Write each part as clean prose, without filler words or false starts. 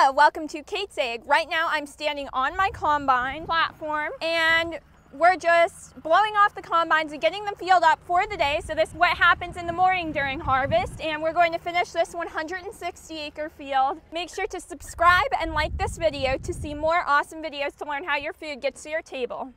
Hello, welcome to Kate's Ag. Right now I'm standing on my combine platform and we're just blowing off the combines and getting them filled up for the day. So this is what happens in the morning during harvest, and we're going to finish this 160 acre field. Make sure to subscribe and like this video to see more awesome videos to learn how your food gets to your table.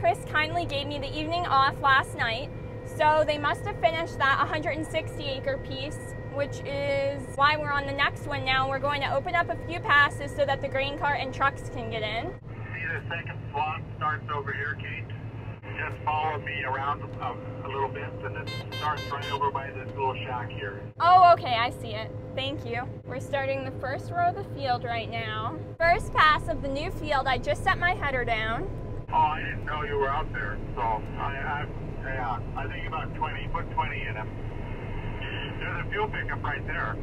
Chris kindly gave me the evening off last night, so they must have finished that 160 acre piece, which is why we're on the next one now. We're going to open up a few passes so that the grain cart and trucks can get in. See, the second slot starts over here, Kate. Just follow me around a little bit, and it starts right over by this little shack here. Oh, okay, I see it. Thank you. We're starting the first row of the field right now. First pass of the new field. I just set my header down. Oh, I didn't know you were out there, so I think about 20, put 20 in them. There's a fuel pickup right there.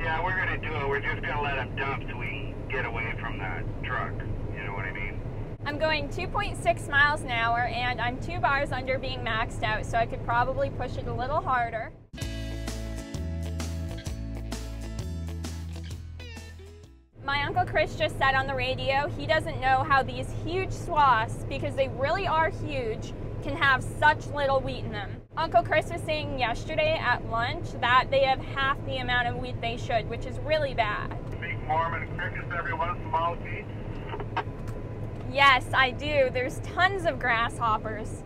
Yeah, we're going to do it. We're just going to let them dump so we get away from that truck, you know what I mean? I'm going 2.6 miles an hour, and I'm 2 bars under being maxed out, so I could probably push it a little harder. My Uncle Chris just said on the radio he doesn't know how these huge swaths, because they really are huge, can have such little wheat in them. Uncle Chris was saying yesterday at lunch that they have half the amount of wheat they should, which is really bad. Big Mormon crickets every once in a while, Pete? Yes, I do. There's tons of grasshoppers.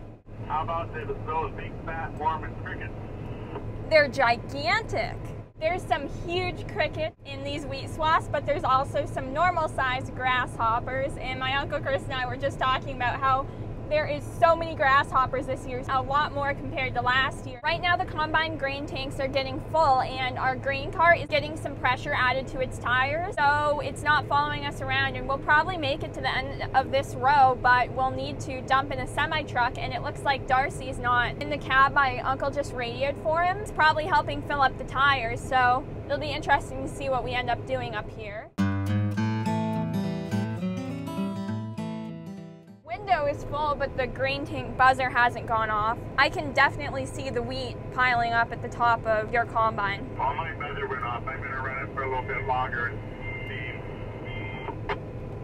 How about those big fat Mormon crickets? They're gigantic. There's some huge crickets in these wheat swaths, but there's also some normal-sized grasshoppers, and my Uncle Chris and I were just talking about how there is so many grasshoppers this year, a lot more compared to last year. Right now the combine grain tanks are getting full, and our grain cart is getting some pressure added to its tires, so it's not following us around, and we'll probably make it to the end of this row, but we'll need to dump in a semi-truck, and it looks like Darcy's not in the cab. My uncle just radioed for him. It's probably helping fill up the tires, so it'll be interesting to see what we end up doing up here. Is full, but the grain tank buzzer hasn't gone off. I can definitely see the wheat piling up at the top of your combine. Well, my buzzer went off. I'm going to run it for a little bit longer and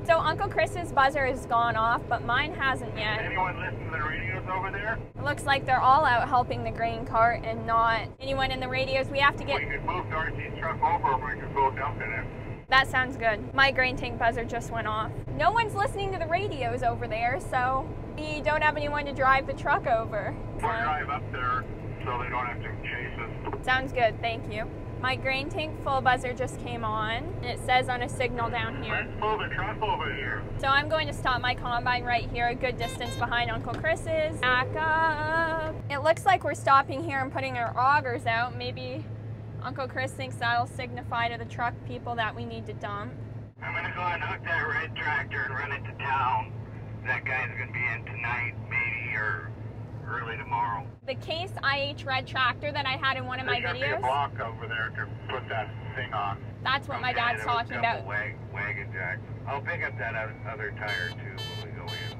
see. So Uncle Chris's buzzer has gone off, but mine hasn't yet. Anyone listen to the radios over there? It looks like they're all out helping the grain cart and not anyone in the radios. We have to get... We could move Darcy's truck over and we could go dump in it. That sounds good. My grain tank buzzer just went off. No one's listening to the radios over there, so we don't have anyone to drive the truck over. We'll drive up there so they don't have to chase us. Sounds good, thank you. My grain tank full buzzer just came on, and it says on a signal down here. Let's move the truck over here. So I'm going to stop my combine right here, a good distance behind Uncle Chris's. Back up. It looks like we're stopping here and putting our augers out. Maybe Uncle Chris thinks that'll signify to the truck people that we need to dump. I'm going to go and hook that red tractor and run it to town. That guy's going to be in tonight, maybe, or early tomorrow. The Case IH red tractor that I had in one of my videos. There's a block over there to put that thing on. That's what my dad's talking about. Wagon jack. I'll pick up that other tire, too, when we go in.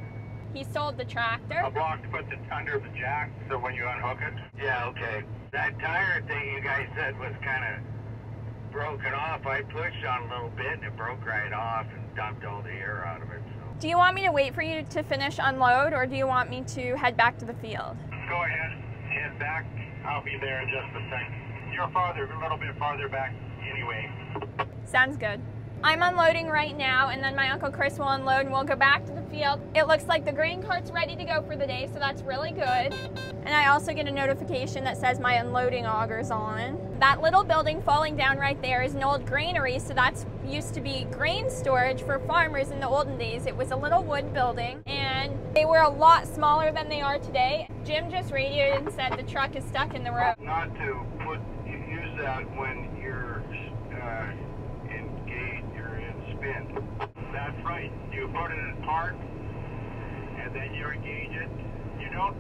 He sold the tractor. A block to put under the jack, so when you unhook it. Yeah, okay. That tire thing you guys said was kind of broken off. I pushed on a little bit and it broke right off and dumped all the air out of it. So. Do you want me to wait for you to finish unload, or do you want me to head back to the field? Go ahead, head back. I'll be there in just a second. You're a little bit farther back anyway. Sounds good. I'm unloading right now, and then my Uncle Chris will unload and we'll go back to the field. It looks like the grain cart's ready to go for the day, so that's really good. And I also get a notification that says my unloading auger's on. That little building falling down right there is an old granary, so that's used to be grain storage for farmers in the olden days. It was a little wood building, and they were a lot smaller than they are today. Jim just radioed and said the truck is stuck in the road. Not to use that when you're engaged. That's right. You put it in park, and then you engage it. You don't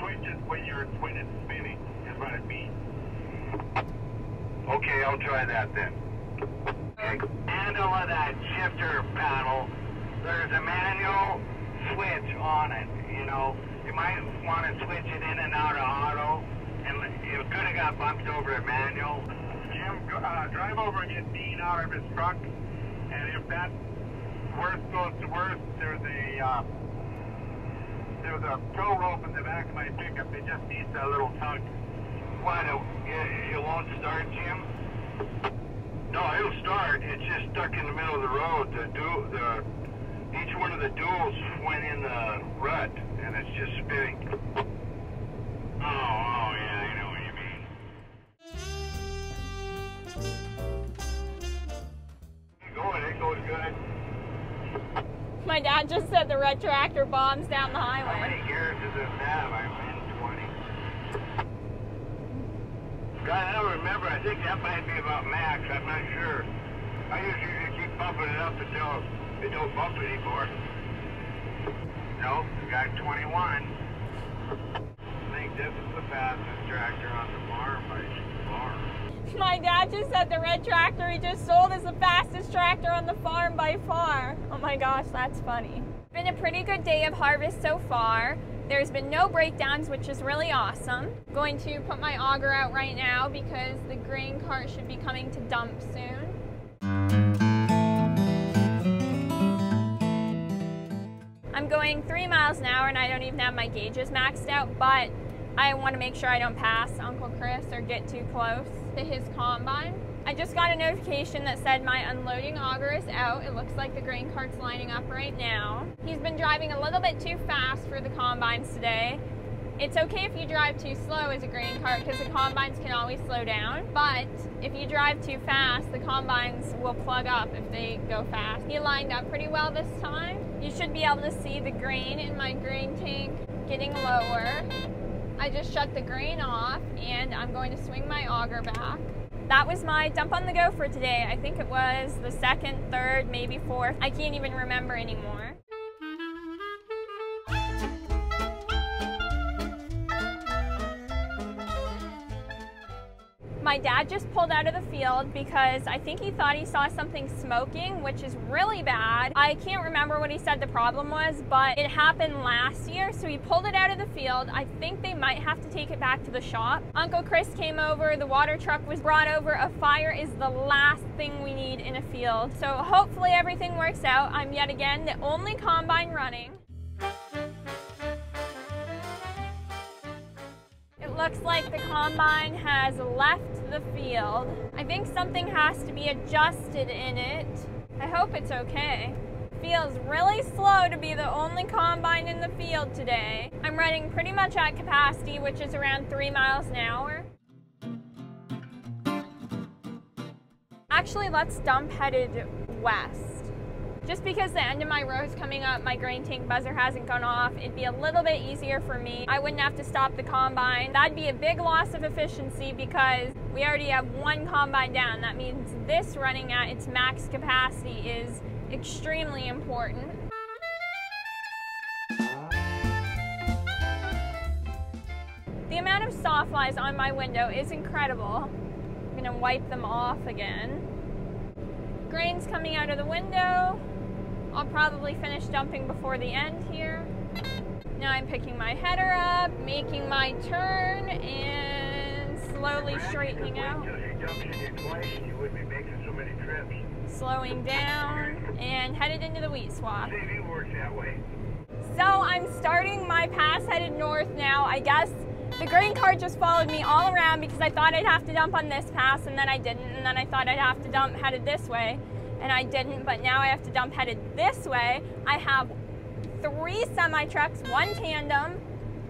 switch it when it's spinning, is what it means. Okay, I'll try that then. Okay. Handle of that shifter paddle. There's a manual switch on it, you know. You might want to switch it in and out of auto, and you could have got bumped over at manual. Jim, drive over and get Dean out of his truck, and if that worst goes to worst, there's a tow rope in the back of my pickup. It just needs a little tug. What, it won't start, Jim? No, it'll start. It's just stuck in the middle of the road. Each one of the duals went in the rut, and it's just spinning. Oh, yeah, I know what you mean. Keep going, it goes good. My dad just said the red tractor bombs down the highway. How many gears does this have? I'm in 20. God, I don't remember. I think that might be about max. I'm not sure. I usually keep bumping it up until they don't bump anymore. Nope, we got 21. I think this is the fastest tractor on the farm by far. My dad just said the red tractor he just sold is the fastest tractor on the farm by far. Oh my gosh, that's funny. It's been a pretty good day of harvest so far. There's been no breakdowns, which is really awesome. I'm going to put my auger out right now because the grain cart should be coming to dump soon. I'm going 3 miles an hour and I don't even have my gauges maxed out, but I want to make sure I don't pass Uncle Chris or get too close to his combine. I just got a notification that said my unloading auger is out. It looks like the grain cart's lining up right now. He's been driving a little bit too fast for the combines today. It's okay if you drive too slow as a grain cart because the combines can always slow down, but if you drive too fast, the combines will plug up if they go fast. He lined up pretty well this time. You should be able to see the grain in my grain tank getting lower. I just shut the grain off and I'm going to swing my auger back. That was my dump on the go for today. I think it was the second, third, maybe fourth. I can't even remember anymore. My dad just pulled out of the field because I think he thought he saw something smoking, which is really bad. I can't remember what he said the problem was, but it happened last year, so he pulled it out of the field. I think they might have to take it back to the shop. Uncle Chris came over, the water truck was brought over. A fire is the last thing we need in a field. So hopefully everything works out. I'm yet again the only combine running. Looks like the combine has left the field. I think something has to be adjusted in it. I hope it's okay. Feels really slow to be the only combine in the field today. I'm running pretty much at capacity, which is around 3 miles an hour. Actually, let's dump headed west. Just because the end of my row is coming up, my grain tank buzzer hasn't gone off, it'd be a little bit easier for me. I wouldn't have to stop the combine. That'd be a big loss of efficiency because we already have one combine down. That means this running at its max capacity is extremely important. The amount of sawflies on my window is incredible. I'm gonna wipe them off again. Grain's coming out of the window. I'll probably finish dumping before the end here. Now I'm picking my header up, making my turn, and slowly straightening out. Slowing down and headed into the wheat swap. So I'm starting my pass headed north now. I guess the grain cart just followed me all around because I thought I'd have to dump on this pass and then I didn't, and then I thought I'd have to dump headed this way and I didn't, but now I have to dump headed this way. I have 3 semi-trucks, 1 tandem,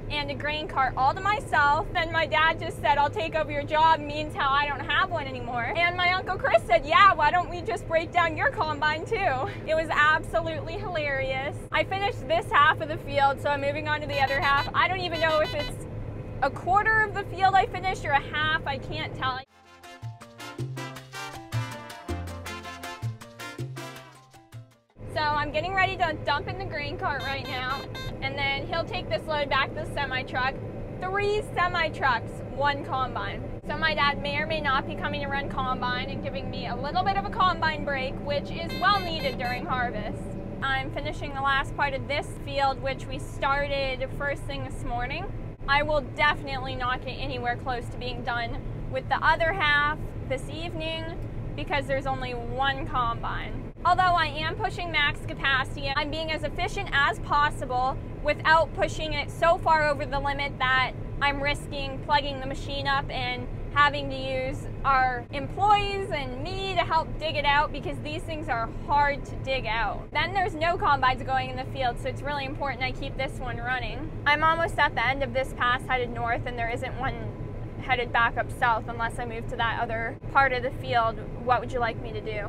and a grain cart all to myself. Then my dad just said, "I'll take over your job," means how I don't have one anymore. And my Uncle Chris said, "Yeah, why don't we just break down your combine too?" It was absolutely hilarious. I finished this half of the field, so I'm moving on to the other half. I don't even know if it's a quarter of the field I finished or a half, I can't tell. So I'm getting ready to dump in the grain cart right now, and then he'll take this load back to the semi-truck. 3 semi-trucks, 1 combine. So my dad may or may not be coming to run combine and giving me a little bit of a combine break, which is well needed during harvest. I'm finishing the last part of this field, which we started first thing this morning. I will definitely not get anywhere close to being done with the other half this evening because there's only one combine. Although I am pushing max capacity, I'm being as efficient as possible without pushing it so far over the limit that I'm risking plugging the machine up and having to use our employees and me to help dig it out, because these things are hard to dig out. Then there's no combines going in the field, so it's really important I keep this one running. I'm almost at the end of this pass headed north, and there isn't one headed back up south unless I move to that other part of the field. What would you like me to do?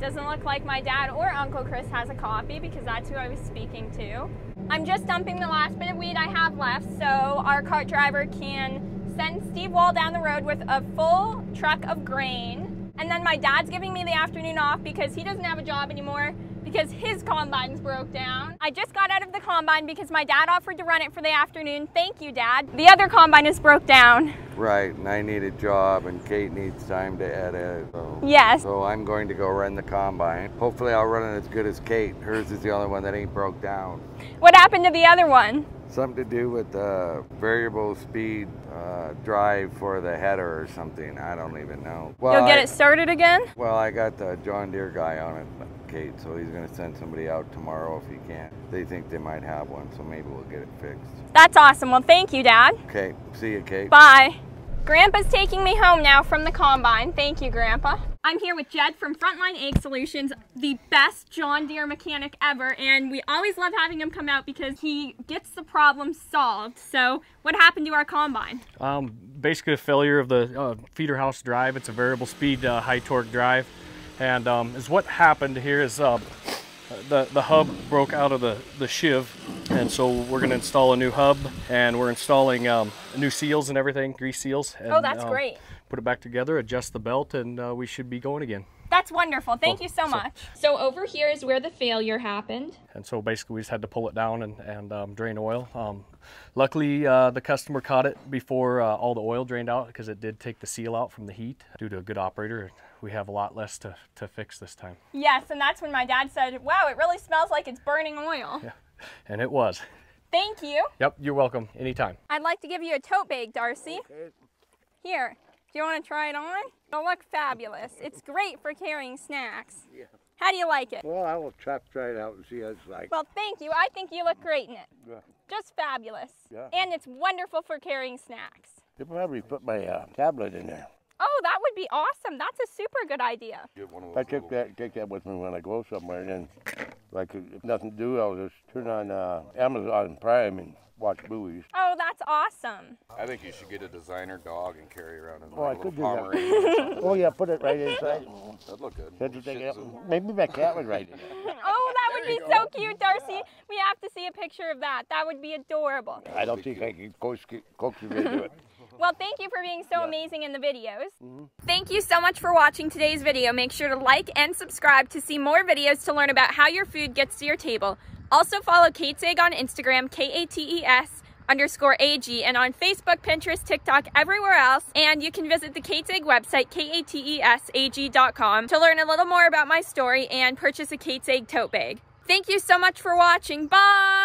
Doesn't look like my dad or Uncle Chris has a copy, because that's who I was speaking to. I'm just dumping the last bit of weed I have left so our cart driver can send Steve Wall down the road with a full truck of grain. And then my dad's giving me the afternoon off because he doesn't have a job anymore because his combines broke down. I just got out of the combine because my dad offered to run it for the afternoon. Thank you, Dad. The other combine is broke down. Right, and I need a job and Kate needs time to edit. So. Yes. So I'm going to go run the combine. Hopefully I'll run it as good as Kate. Hers is the only one that ain't broke down. What happened to the other one? Something to do with the variable speed drive for the header or something. I don't even know. Well, you'll get it started again? Well, I got the John Deere guy on it, Kate, so he's going to send somebody out tomorrow if he can. They think they might have one, so maybe we'll get it fixed. That's awesome. Well, thank you, Dad. Okay. See you, Kate. Bye. Grandpa's taking me home now from the combine. Thank you, Grandpa. I'm here with Jed from Frontline Ag Solutions, the best John Deere mechanic ever, and we always love having him come out because he gets the problem solved. So what happened to our combine? Basically a failure of the feeder house drive. It's a variable speed high torque drive, and is what happened here is the hub broke out of the shiv, and so we're going to install a new hub, and we're installing new seals and everything, grease seals. And, oh, that's great. Put it back together, adjust the belt, and we should be going again. That's wonderful. Thank you so much. So over here is where the failure happened. And so basically we just had to pull it down and drain oil. Luckily the customer caught it before all the oil drained out, because it did take the seal out from the heat. Due to a good operator, we have a lot less to fix this time. Yes, and that's when my dad said, wow, it really smells like it's burning oil. Yeah, and it was. Thank you. Yep, you're welcome. Anytime. I'd like to give you a tote bag, Darcy. Okay. Here. Do you want to try it on? It'll look fabulous. It's great for carrying snacks. Yeah. How do you like it? Well, I will try it out and see how it's like. Well, thank you. I think you look great in it. Yeah. Just fabulous. Yeah. And it's wonderful for carrying snacks. They'll probably put my tablet in there. Oh, that would be awesome. That's a super good idea. I take that with me when I go somewhere, and then, like, if nothing to do, I'll just turn on Amazon Prime and watch movies. Oh, that's awesome. I think you should get a designer dog and carry around in like a Pomeranian or something. Oh, yeah, put it right inside. That'd look good. Maybe my cat would write it. Oh, that would be so cute, Darcy. Yeah. We have to see a picture of that. That would be adorable. I don't think I can coax you into it. Well, thank you for being so amazing in the videos. Thank you so much for watching today's video. Make sure to like and subscribe to see more videos to learn about how your food gets to your table. Also follow Kate's Ag on Instagram, KATES_AG, and on Facebook, Pinterest, TikTok, everywhere else. And you can visit the Kate's Ag website, KATESAG.com, to learn a little more about my story and purchase a Kate's Ag tote bag. Thank you so much for watching. Bye!